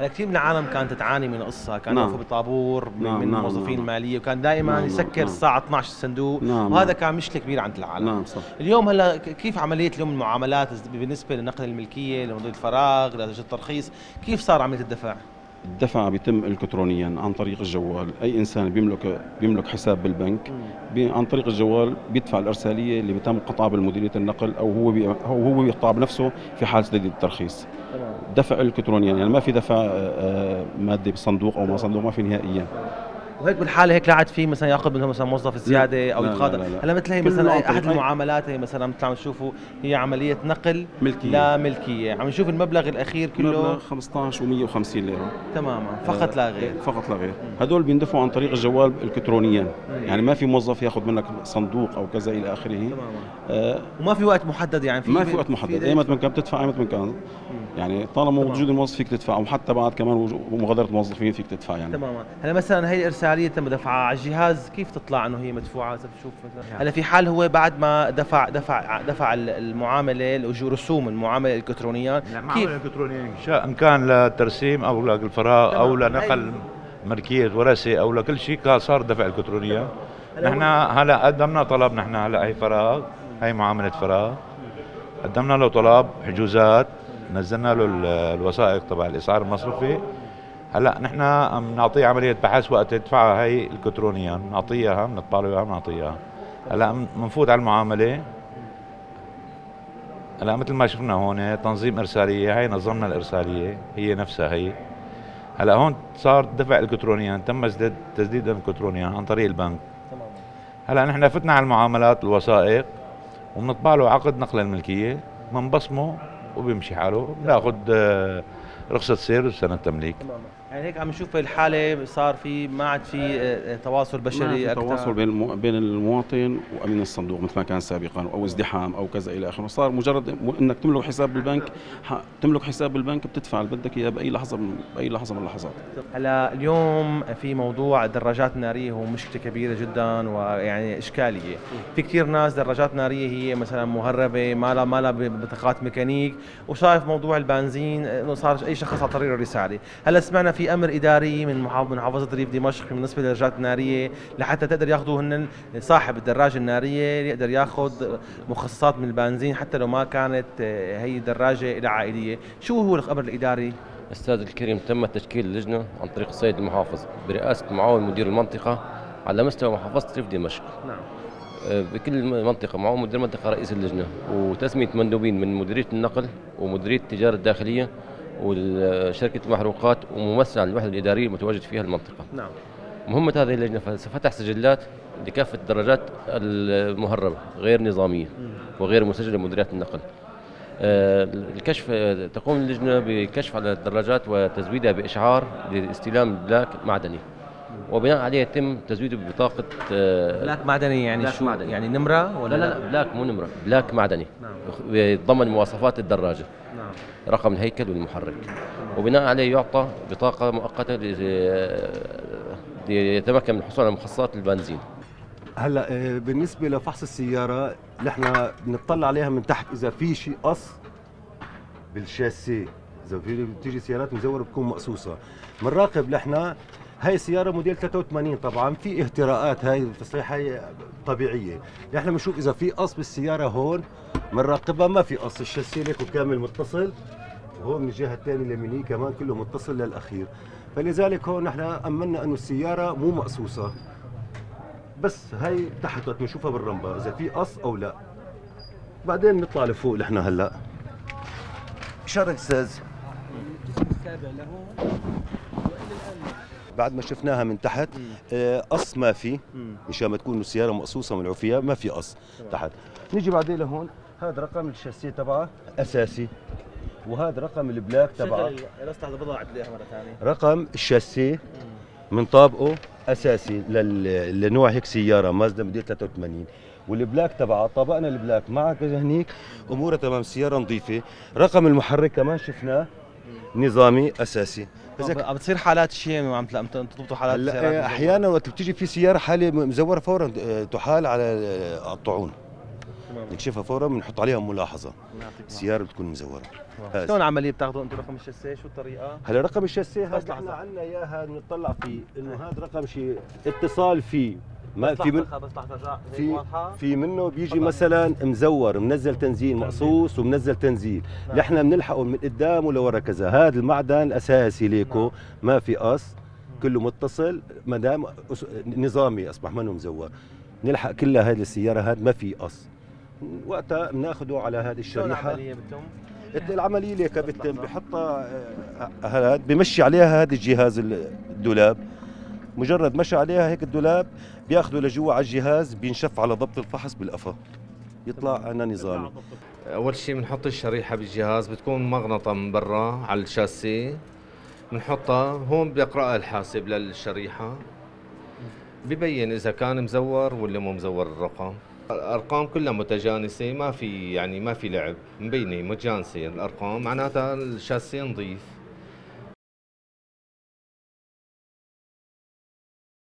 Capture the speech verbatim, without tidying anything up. هلا كثير من العالم كانت تعاني من القصه، كانوا يوقفوا بطابور من الموظفين الماليه، وكان دائما يسكر الساعه اثنعش الصندوق، وهذا كان مشكله كبيره عند العالم. اليوم هلا كيف عمليه اليوم المعاملات بالنسبه لنقل الملكيه، لمضيق الفراغ، لدرجه الترخيص، كيف صار عمليه الدفع؟ الدفع بيتم الكترونيا عن طريق الجوال، اي انسان بيملك بيملك حساب بالبنك عن طريق الجوال بيدفع الارساليه اللي بيتم قطعها بالمديريه النقل، او هو بي او هو بيقطع بنفسه في حال تسديد الترخيص. دفع الكترونيا، يعني ما في دفع مادي بصندوق او ما صندوق، ما في نهائيا. وهيك بالحاله هيك لاعب فيه مثلا ياخذ منهم مثلا موظف زياده او يتخاطر. هلا مثل هي مثلا احد المعاملات هي مثلا مثل عم تشوفوا هي عمليه نقل ملكية. لا ملكيه، عم نشوف المبلغ الاخير كله مبلغ خمسطعش ومية وخمسين ليره تماما فقط لا غير. فقط لا غير، هدول بيندفعوا عن طريق الجوال الكترونيا، يعني ما في موظف ياخذ منك صندوق او كذا الى اخره تماما. آه وما في وقت محدد، يعني في ما في وقت محدد، ايمت من كان بتدفع ايمت من كان، يعني طالما وجود الموظف فيك تدفع، وحتى بعد كمان مغادره موظفين فيك تدفع يعني تماما. هلا مثلا هي الارساليه تم دفعها على الجهاز، كيف تطلع انه هي مدفوعه؟ اذا بتشوف مثلا هلا في حال هو بعد ما دفع دفع دفع المعامله رسوم المعامله الالكترونيه، المعامله الالكترونيه ان كان لترسيم او للفراغ او لنقل ملكيه ورثه او لكل شيء صار دفع الكترونيه. نحن هلا قدمنا طلب، نحن هلا هي فراغ، هي معامله فراغ، قدمنا له طلب حجوزات، نزلنا له الوثائق تبع الاسعار المصرفي. هلا نحن عم نعطيه عمليه بحث وقت يدفعها هي الكترونيا، بنعطيها بنطبع له اياها بنعطيها. هلا بنفوت على المعامله، هلا مثل ما شفنا هون تنظيم ارساليه، هي نظمنا الارساليه هي نفسها هي. هلا هون صار دفع الكترونيا، تم تسديد الكترونيا عن طريق البنك. هلا نحن فتنا على المعاملات الوثائق وبنطبع له عقد نقل الملكيه، بنبصمه وبيمشي حاله، بناخذ رخصة سير وسنة تمليك. يعني هيك عم نشوف الحالة صار في ما عاد في تواصل بشري أكثر، تواصل بين بين المواطن وأمين الصندوق مثل ما كان سابقا، أو ازدحام أو كذا إلى آخره. صار مجرد إنك تملك حساب بالبنك، تملك حساب بالبنك بتدفع اللي بدك إياه بأي لحظة بأي لحظة من اللحظات. هلا اليوم في موضوع الدراجات النارية هو مشكلة كبيرة جدا، ويعني إشكالية في كثير ناس دراجات نارية هي مثلا مهربة، ما لها ما لها بطاقات ميكانيك، وشايف موضوع البنزين إنه صار أي شخص على طريق الرسالة. هلا سمعنا في امر اداري من محافظه ريف دمشق بالنسبه للدراجات الناريه لحتى تقدر ياخذوا هن صاحب الدراجه الناريه يقدر ياخذ مخصصات من البنزين حتى لو ما كانت هي الدراجه الى عائليه، شو هو الامر الاداري؟ استاذ الكريم، تم تشكيل لجنه عن طريق السيد المحافظ برئاسه معاون مدير المنطقه على مستوى محافظه ريف دمشق. نعم. بكل منطقه معاون مدير المنطقه رئيس اللجنه، وتسميه مندوبين من مديريه النقل ومديريه التجاره الداخليه وشركة المحروقات وممثل عن الوحدة الإدارية المتواجد فيها المنطقة. نعم. مهمة هذه اللجنة فتح سجلات لكافة الدراجات المهربة غير نظامية وغير مسجلة بمديرية النقل. الكشف تقوم اللجنة بكشف على الدراجات وتزويدها بإشعار لاستلام بلاك معدني، وبناء عليه يتم تزويده ببطاقة بلاك معدني. يعني بلاك شو معدني. يعني نمرة ولا لا؟ لا, لا بلاك مو نمرة، بلاك معدني. نعم. يتضمن مواصفات الدراجة. نعم. رقم الهيكل والمحرك. نعم. وبناء عليه يعطى بطاقة مؤقتة ليتمكن من الحصول على مخصصات البنزين. هلا بالنسبة لفحص السيارة نحن بنطلع عليها من تحت، إذا في شيء قص بالشاسيه، إذا بتيجي سيارات مزورة بتكون مقصوصة، بنراقب نحن. هاي السيارة موديل ثلاثة وثمانين، طبعا في اهتراءات، هاي التصليح هاي طبيعية، نحن بنشوف إذا في قص بالسيارة هون بنراقبها، ما في قص، الشاسيه ليكو كامل متصل، وهون من الجهة الثانية اليمينية كمان كله متصل للأخير، فلذلك هون نحن أمنا إنه السيارة مو مقصوصة، بس هاي تحت بنشوفها بالرمبة إذا في قص أو لا، بعدين نطلع لفوق نحن هلا. شرح ساز الجسم السابع له بعد ما شفناها من تحت قص، ما في، مشان ما تكون السياره مقصوصه ملعوب فيها، ما في قص تحت. نيجي بعدين لهون، هذا رقم الشاسيه تبعه اساسي، وهذا رقم البلاك تبعه رقم الشاسيه من طابقه اساسي لنوع هيك سياره مازدا موديل ثلاثة وثمانين، والبلاك تبعه طبقنا البلاك معك هنيك، اموره تمام، سياره نظيفه. رقم المحرك كمان شفناه نظامي اساسي. عم بتصير حالات شيء وعم تضبطوا حالات السيارات احيانا وقت بتيجي في سياره حاله مزوره فورا تحال على الطاعون، نكشفها فورا بنحط عليها ملاحظه، السياره بتكون مزوره. شلون العمليه بتاخذوا انتم رقم الشاسيه؟ شو الطريقه؟ هلا رقم الشاسيه هذا احنا عندنا اياها بنطلع فيه انه هذا رقم شيء اتصال فيه ما في من في في منه بيجي مثلا مزور منزل تنزيل مقصوص ومنزل تنزيل، نحن بنلحقه من قدام ولورا كذا. هذا المعدن الاساسي ليكو ما في قص، كله متصل ما دام نظامي اصبح منه مزور، نلحق كلها هذه السياره هذا ما في قص، وقتها بناخده على هذه الشريحه. العمليه ليك بتتم بحطها هذا بمشي عليها هذا الجهاز الدولاب، مجرد مشى عليها هيك الدولاب بياخذه لجوا على الجهاز بينشف على ضبط الفحص بالقفا يطلع انا نظامي. اول شيء بنحط الشريحه بالجهاز، بتكون مغنطه من برا على الشاسيه بنحطها، هون بيقراها الحاسب للشريحه ببين اذا كان مزور ولا مو مزور الرقم. الارقام كلها متجانسه، ما في يعني ما في لعب، مبينه متجانسه الارقام، معناتها الشاسيه نظيف.